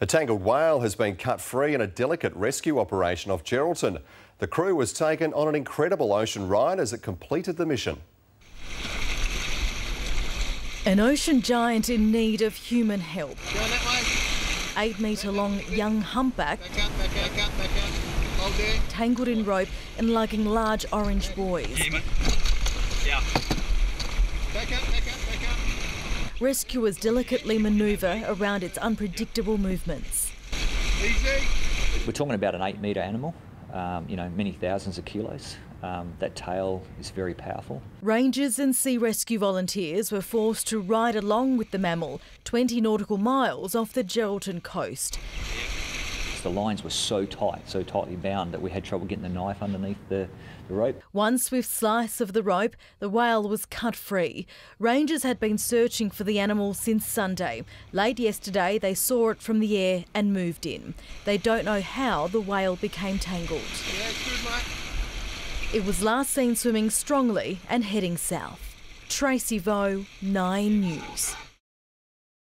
A tangled whale has been cut free in a delicate rescue operation off Geraldton. The crew was taken on an incredible ocean ride as it completed the mission. An ocean giant in need of human help. 8 metre long young humpback tangled in rope and lugging large orange buoys. Rescuers delicately manoeuvre around its unpredictable movements. We're talking about an 8 metre animal, many thousands of kilos. That tail is very powerful. Rangers and sea rescue volunteers were forced to ride along with the mammal 20 nautical miles off the Geraldton coast. The lines were so tight, so tightly bound that we had trouble getting the knife underneath the rope. One swift slice of the rope, the whale was cut free. Rangers had been searching for the animal since Sunday. Late yesterday, they saw it from the air and moved in. They don't know how the whale became tangled. Yeah, good, mate. It was last seen swimming strongly and heading south. Tracy Vo, 9 News.